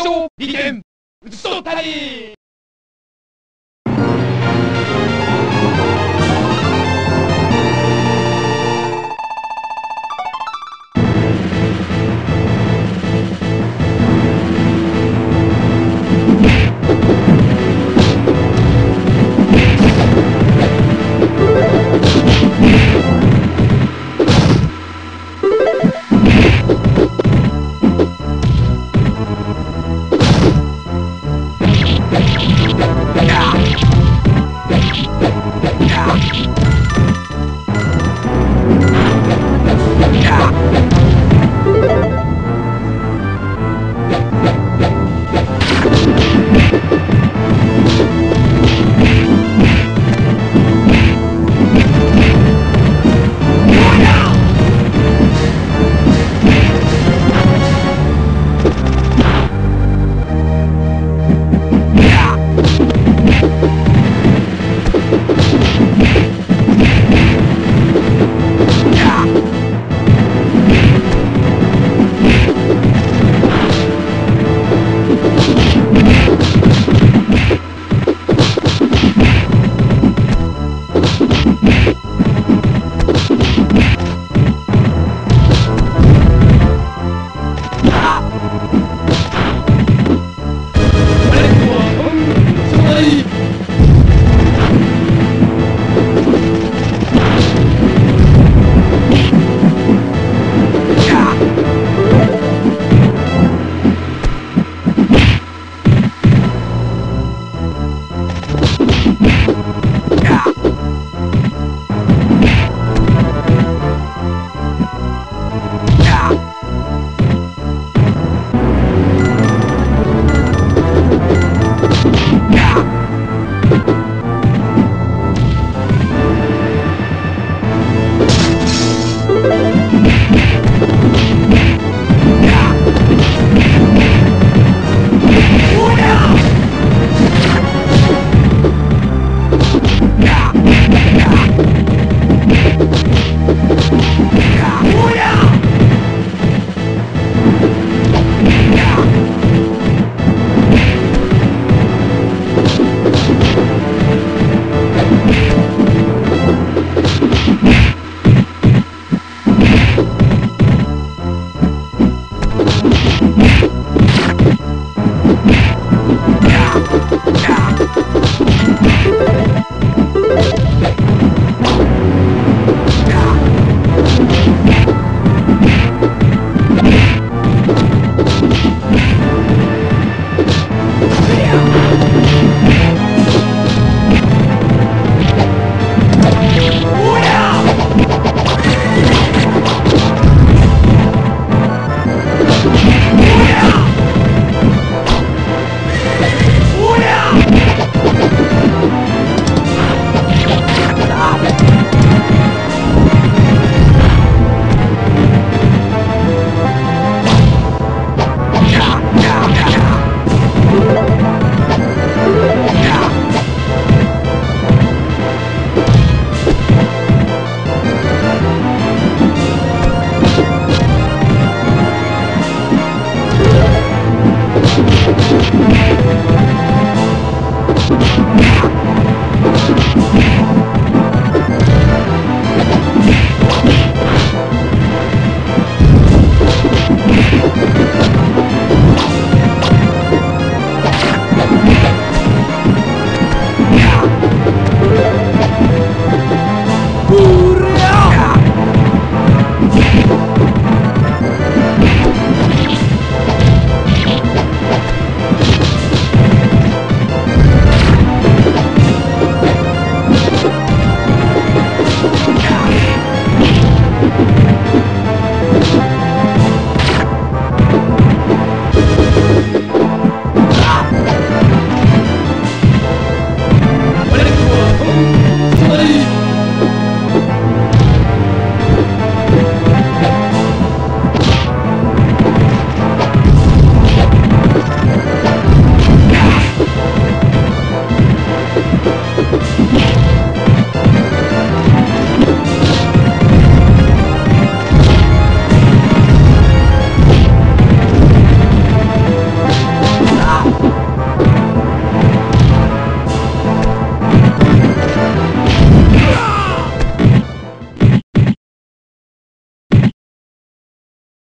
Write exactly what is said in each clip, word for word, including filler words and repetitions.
勝利点うっそたり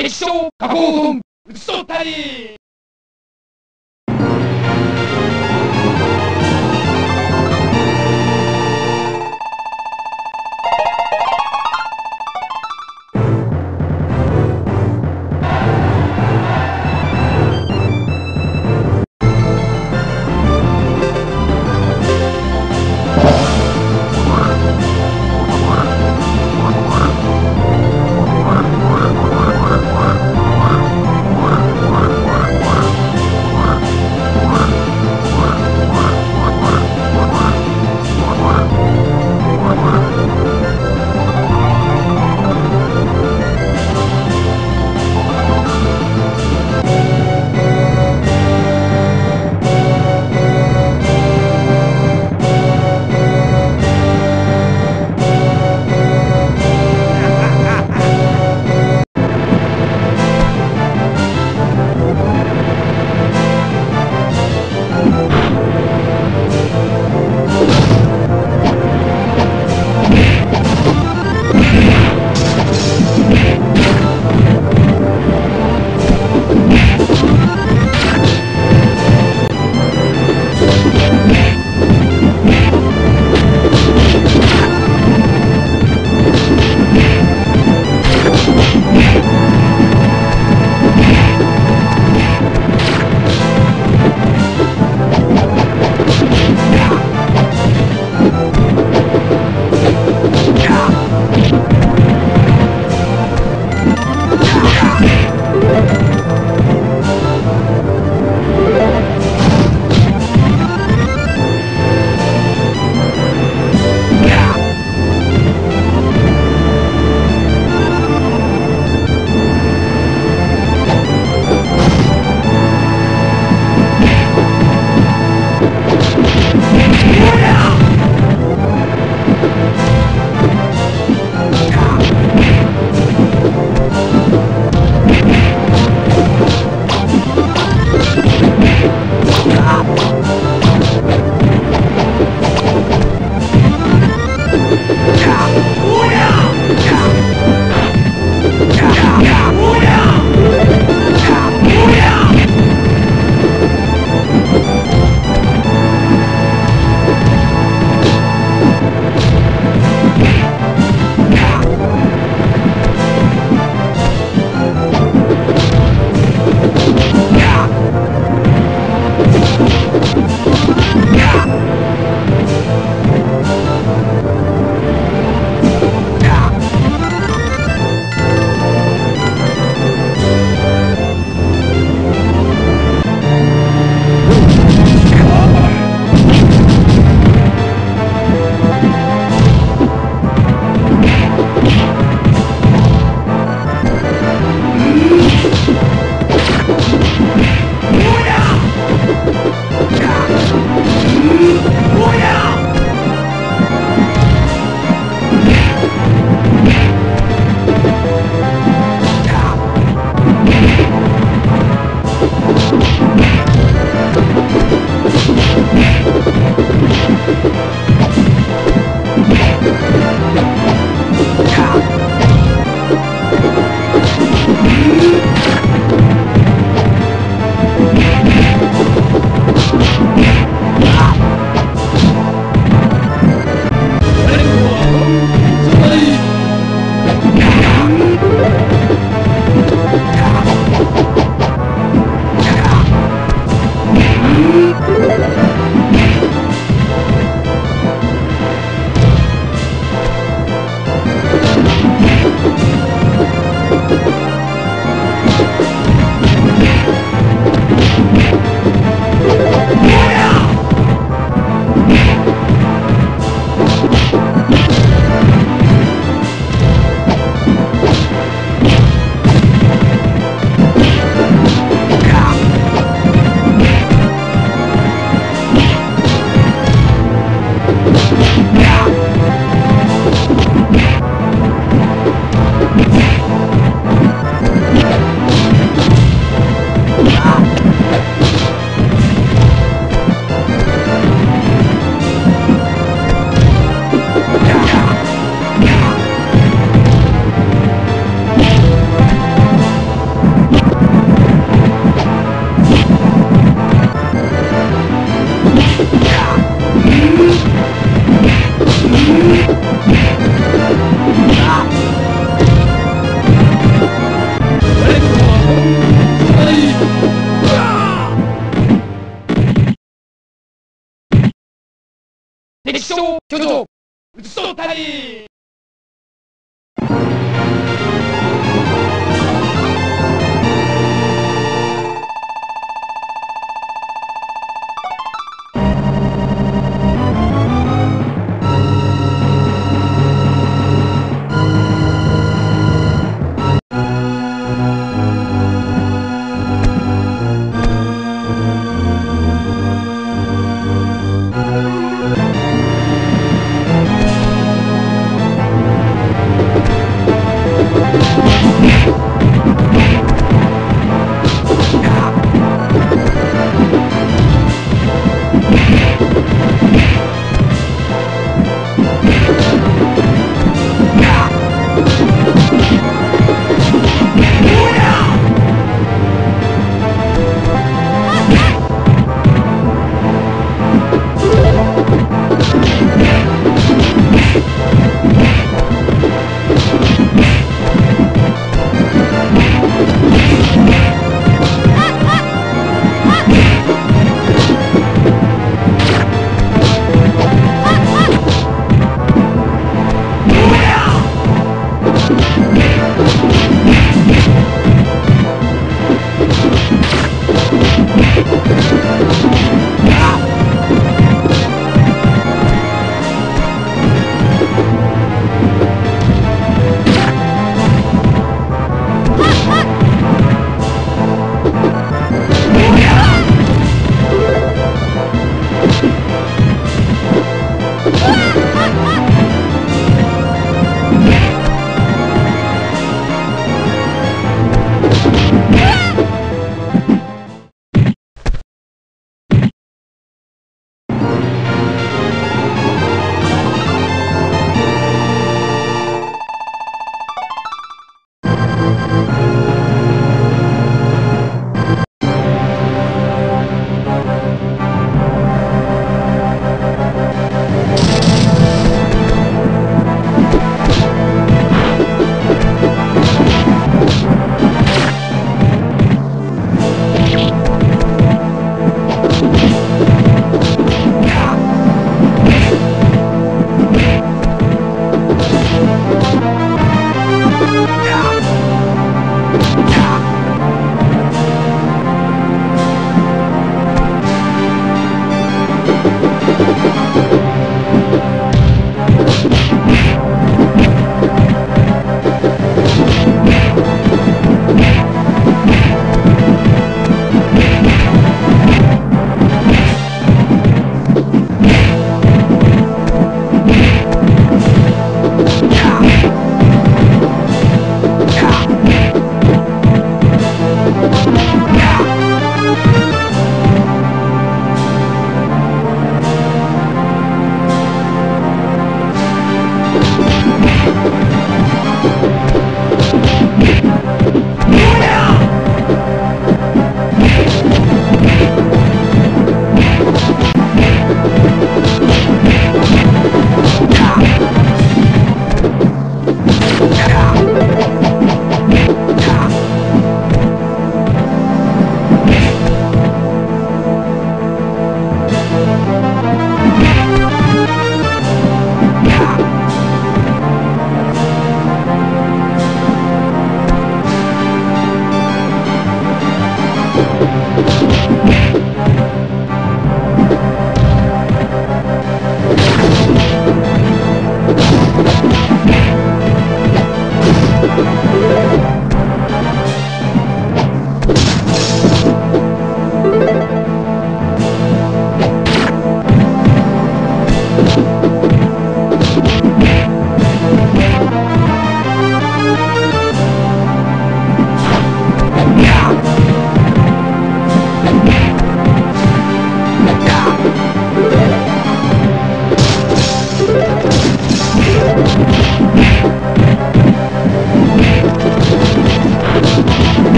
대쇼 가공 쏘다리 쇼 교통 쏘다리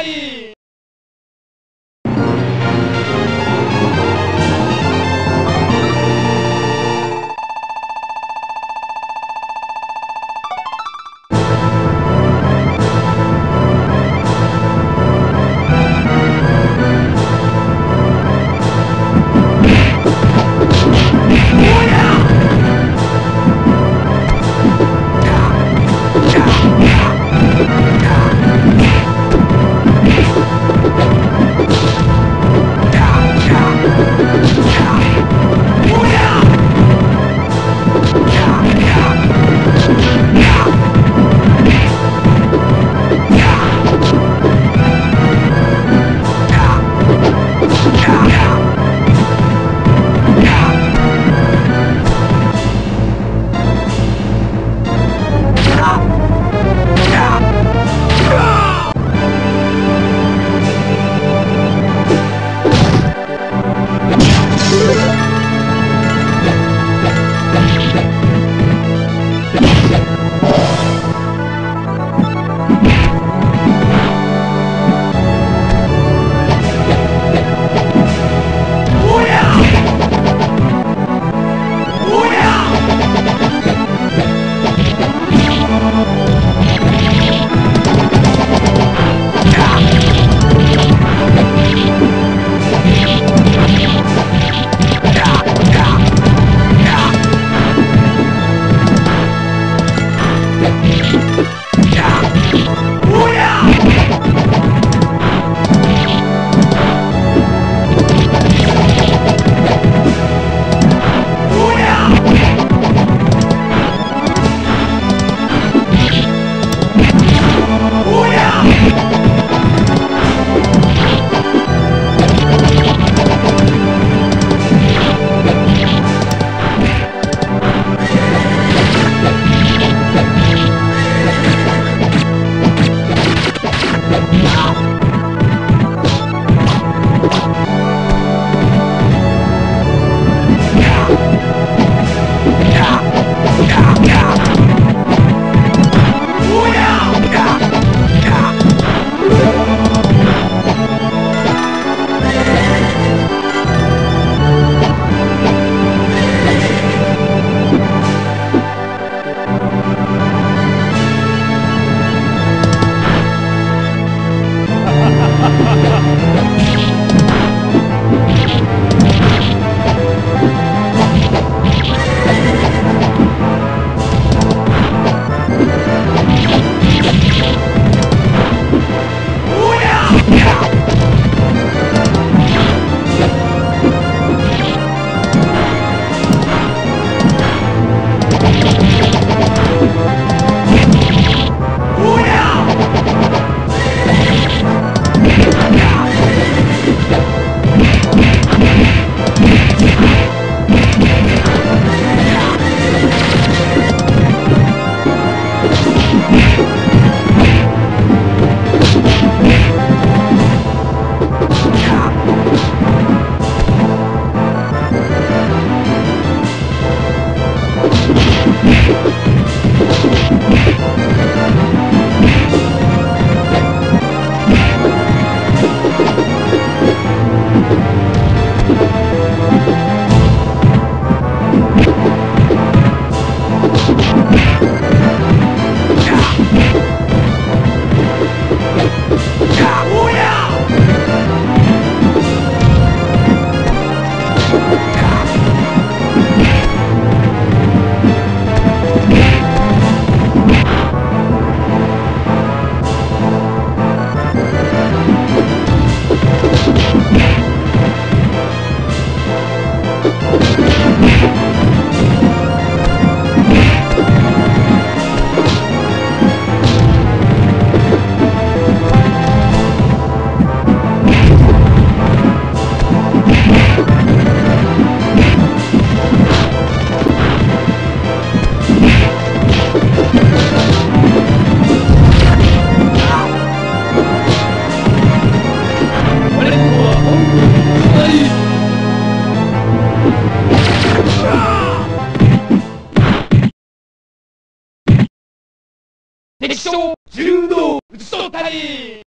Hari! Judo! It's so tight!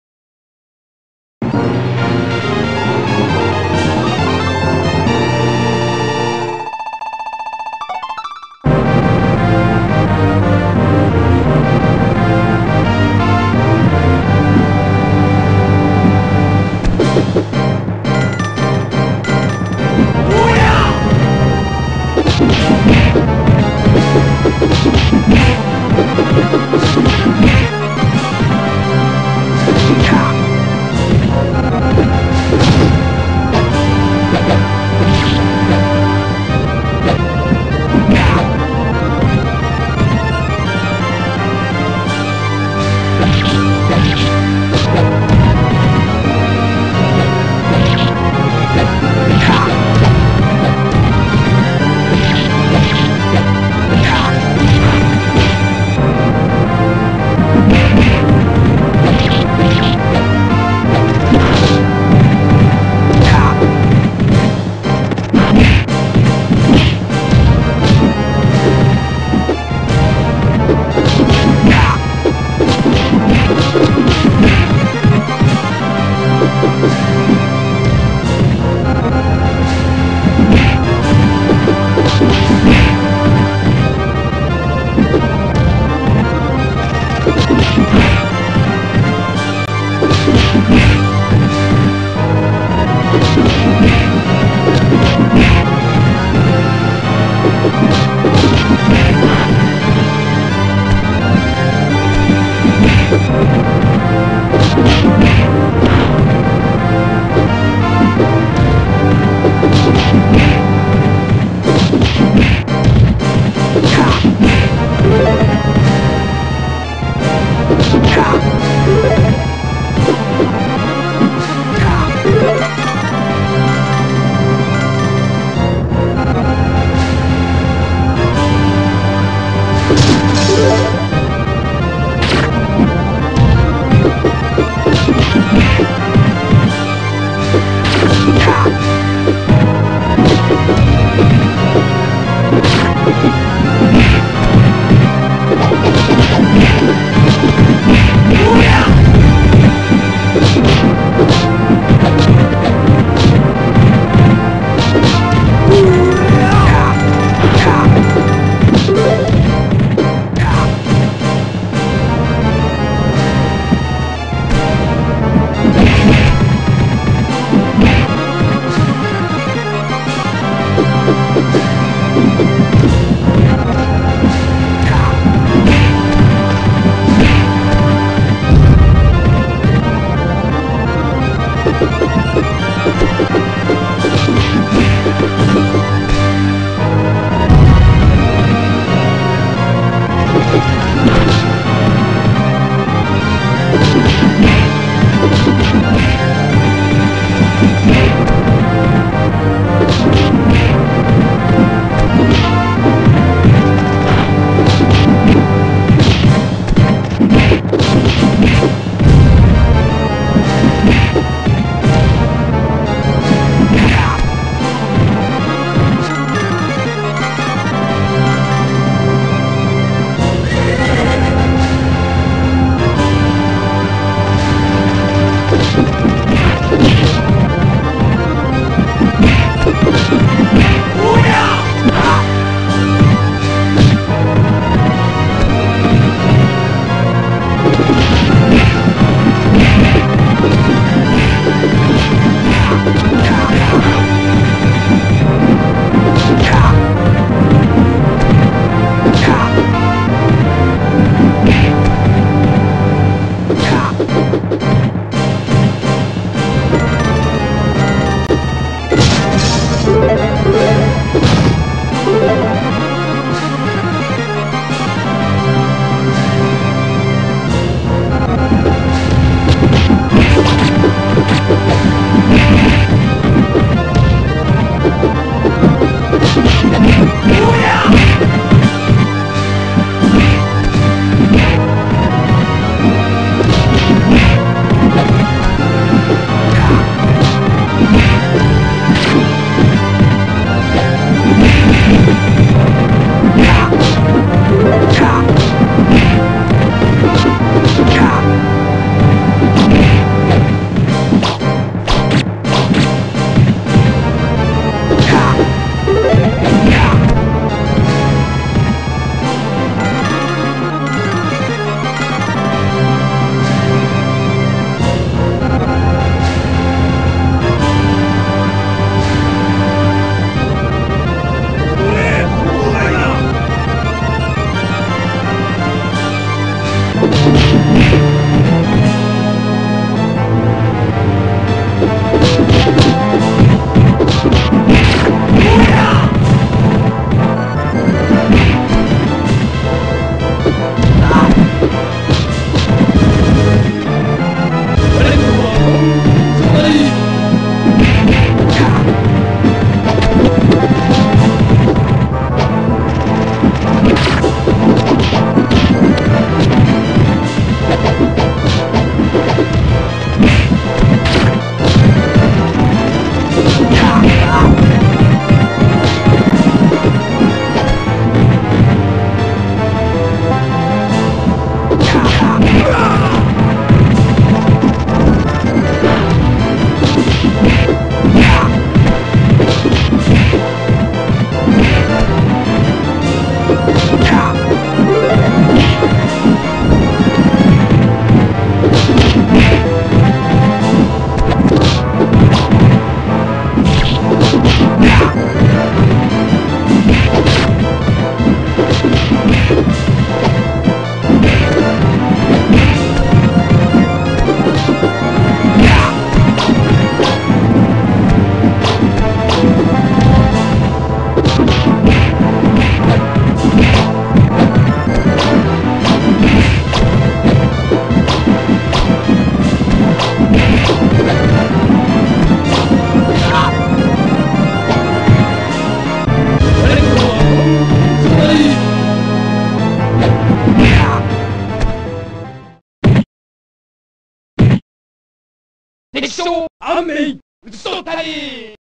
백소 안메이 쏘다리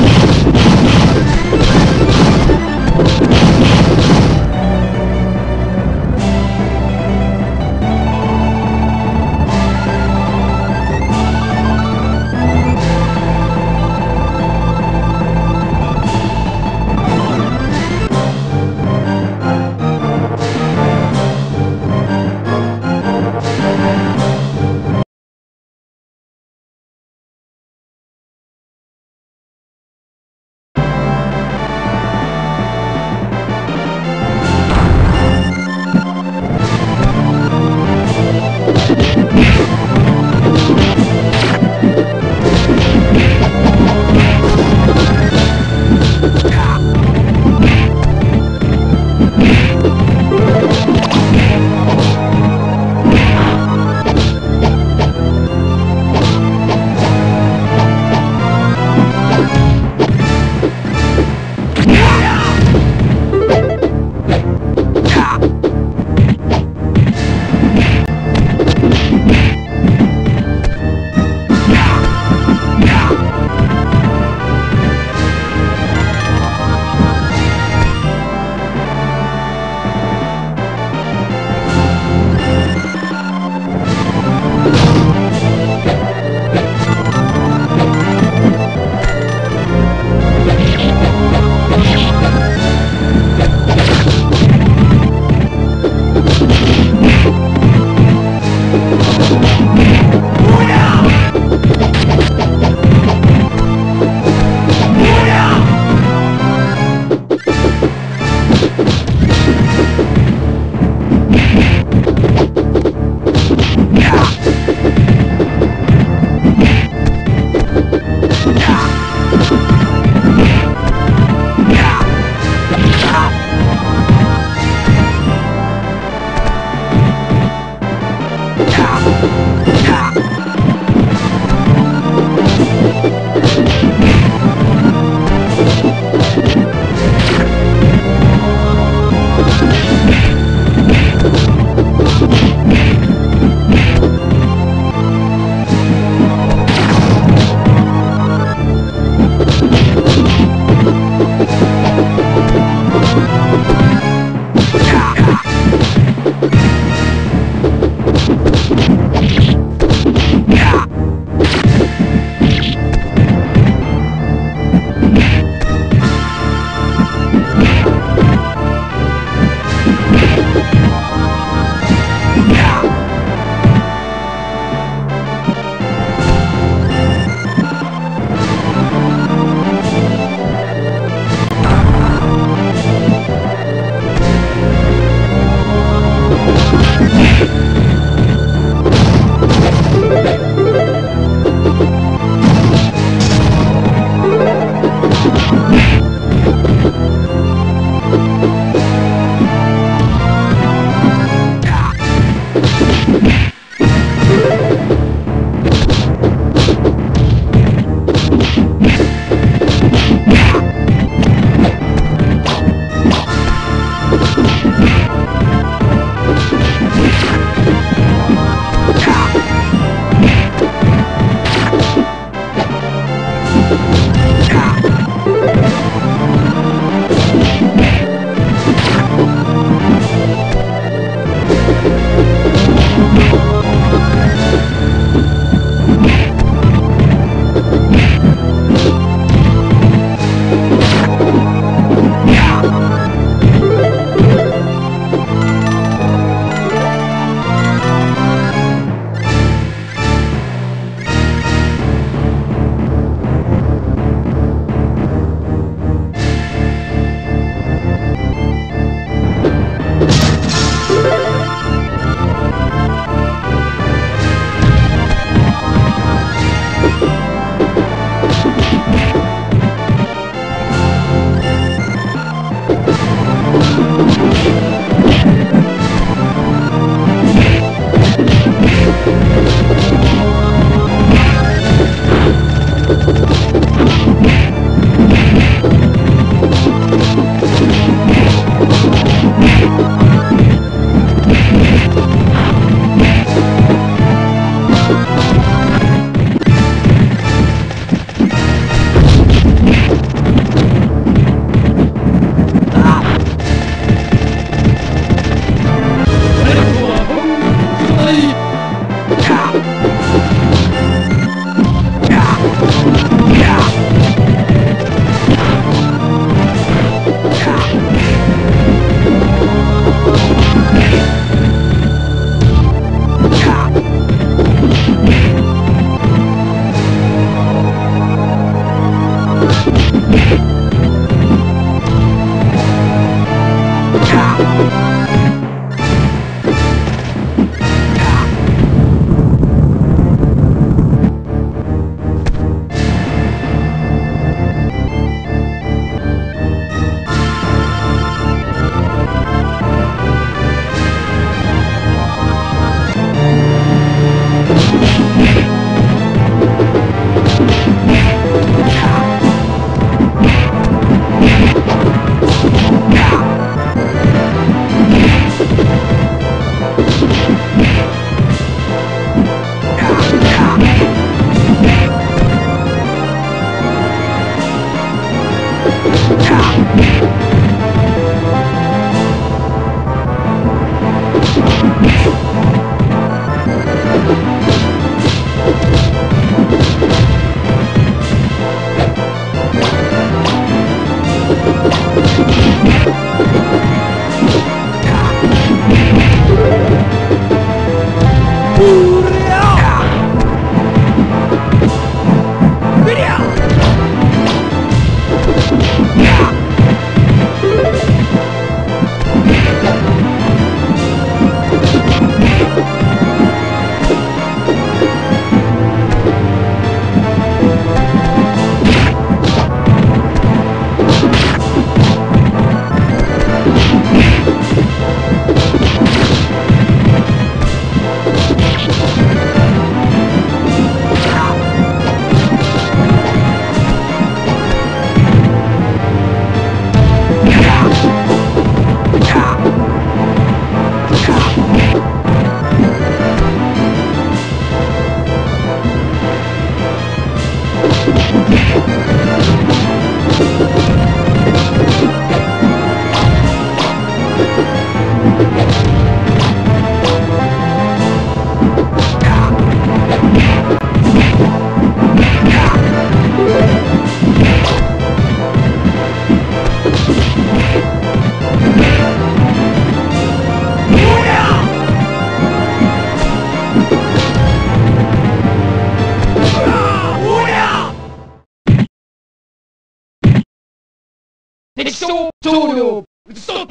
you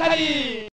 Hari! You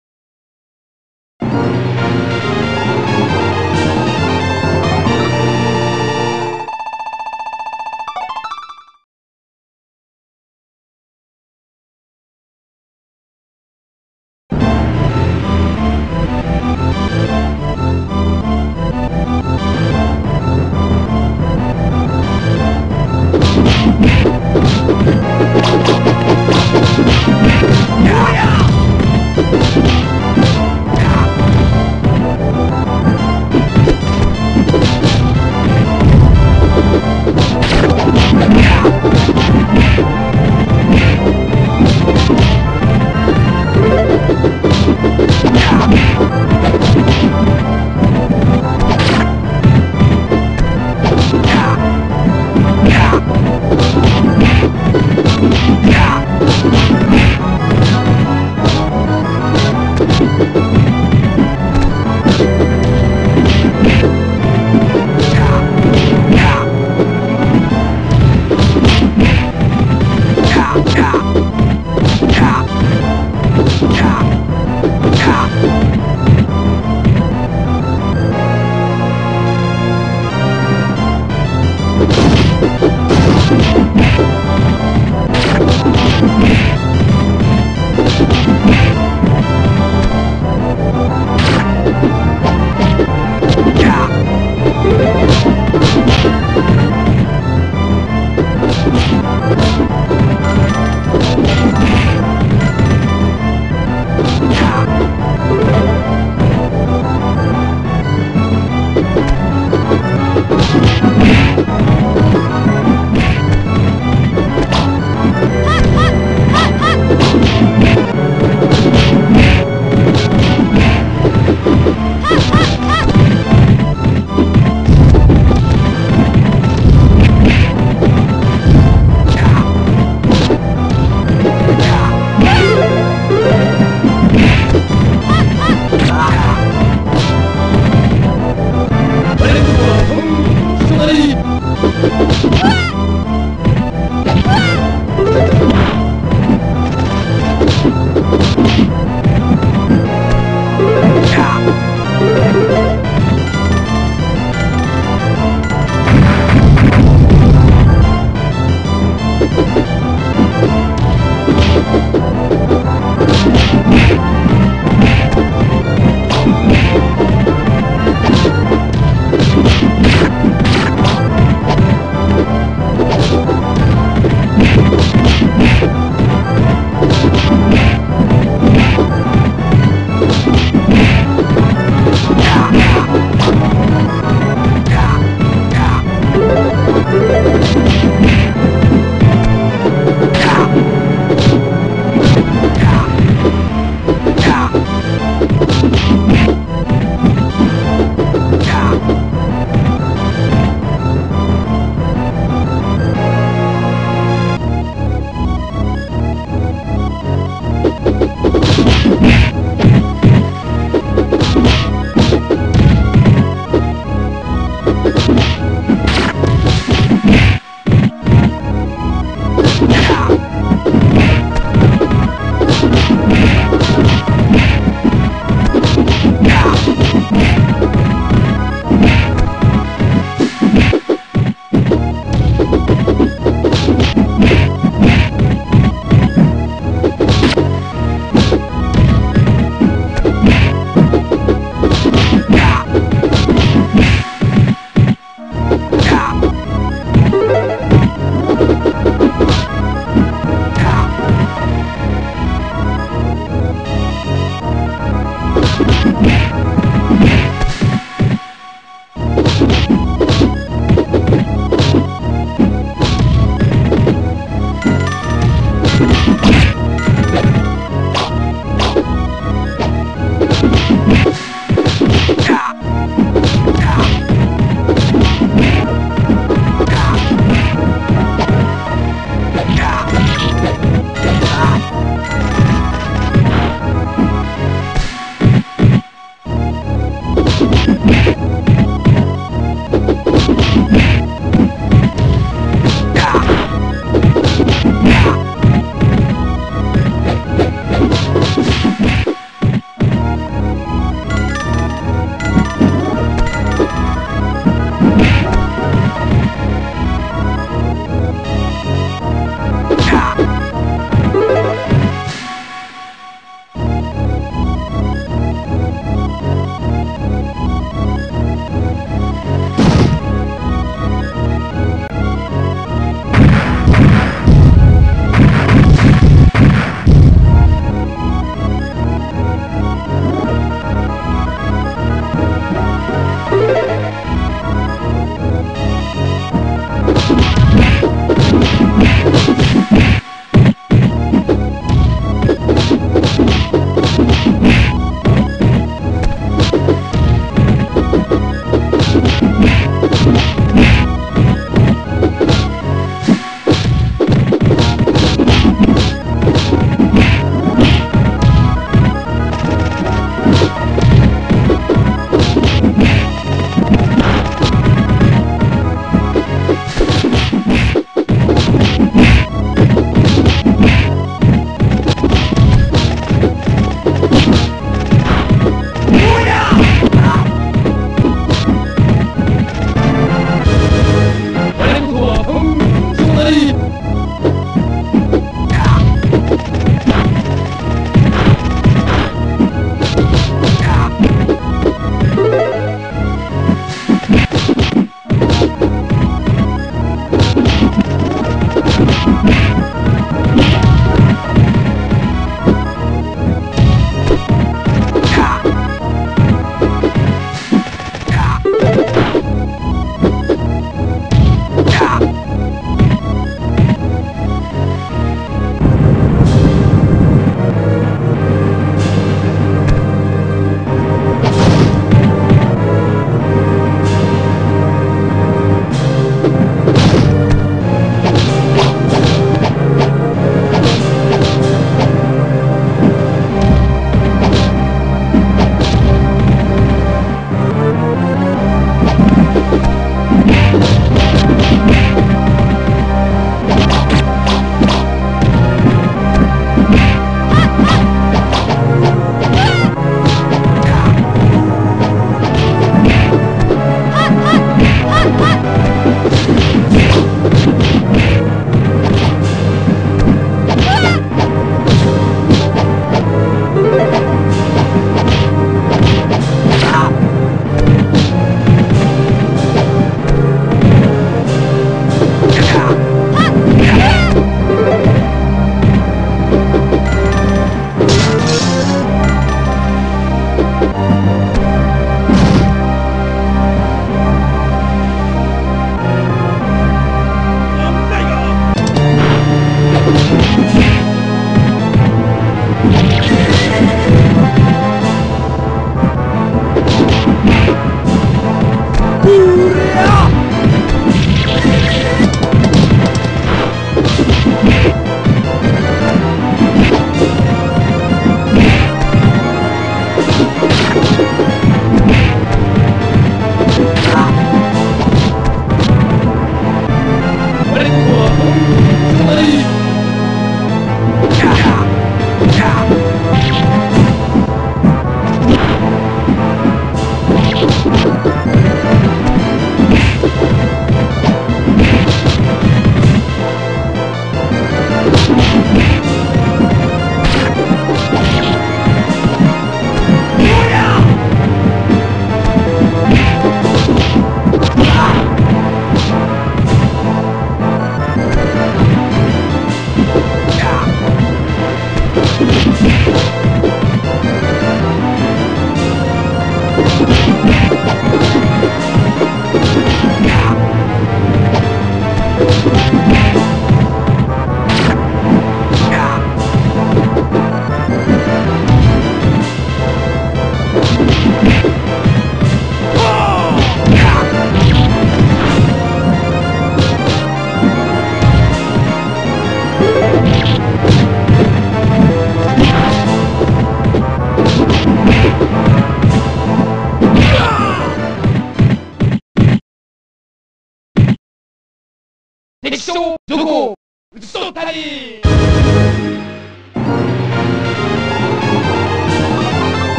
敵将どこ討ち取ったり。